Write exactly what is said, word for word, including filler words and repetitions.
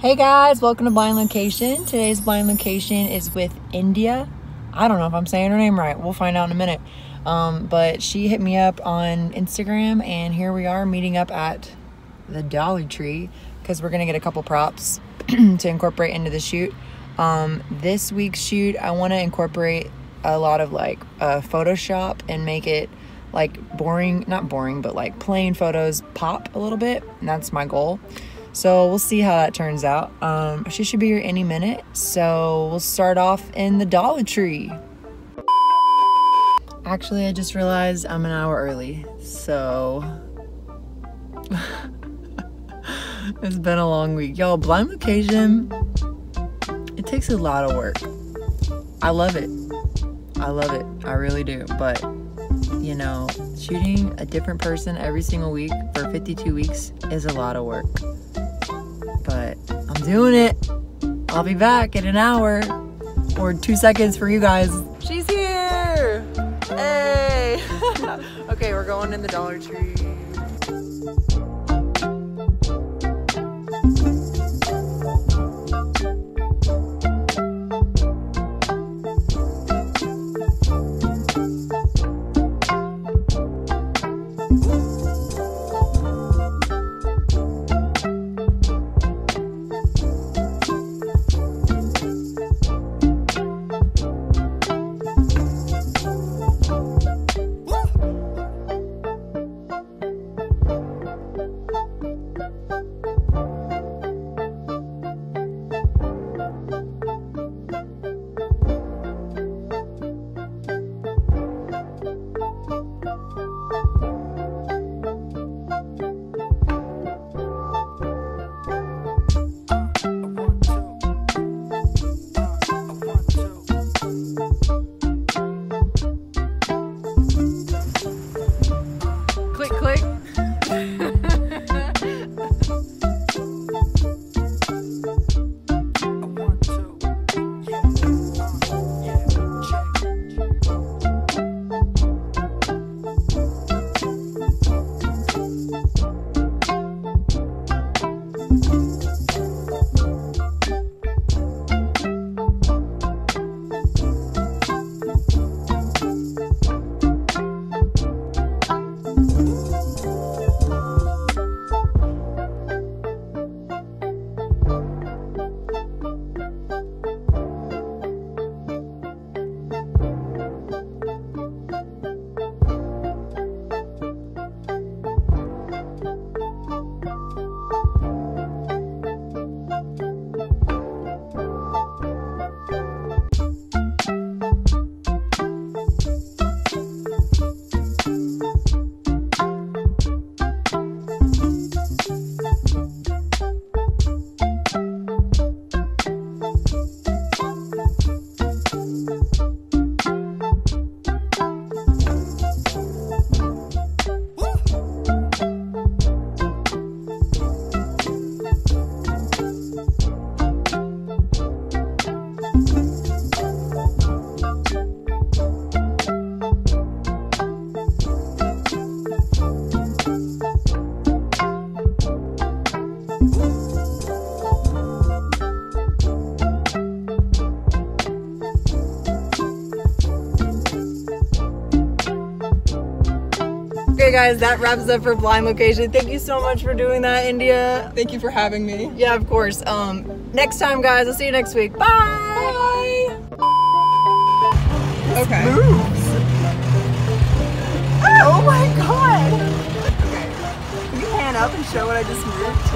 Hey guys, welcome to Blind Location. Today's Blind Location is with Indya. I don't know if I'm saying her name right. We'll find out in a minute. Um, but she hit me up on Instagram and here we are meeting up at the Dollar Tree because we're going to get a couple props to incorporate into the shoot. Um, this week's shoot, I want to incorporate a lot of like uh, Photoshop and make it like boring, not boring, but like plain photos pop a little bit. And that's my goal. So we'll see how that turns out. Um, she should be here any minute. So we'll start off in the Dollar Tree. Actually, I just realized I'm an hour early. So it's been a long week. Y'all, Blind Location, it takes a lot of work. I love it. I love it. I really do. But you know, shooting a different person every single week for fifty-two weeks is a lot of work. But I'm doing it. I'll be back in an hour or two seconds for you guys. She's here. Hey. Okay, we're going in the Dollar Tree. Okay guys, that wraps up for Blind Location. Thank you so much for doing that, Indya. Thank you for having me. Yeah, of course. Um, next time guys, I'll see you next week. Bye! Bye. Okay. Moves. Oh my god! Okay. Can you pan up and show what I just moved?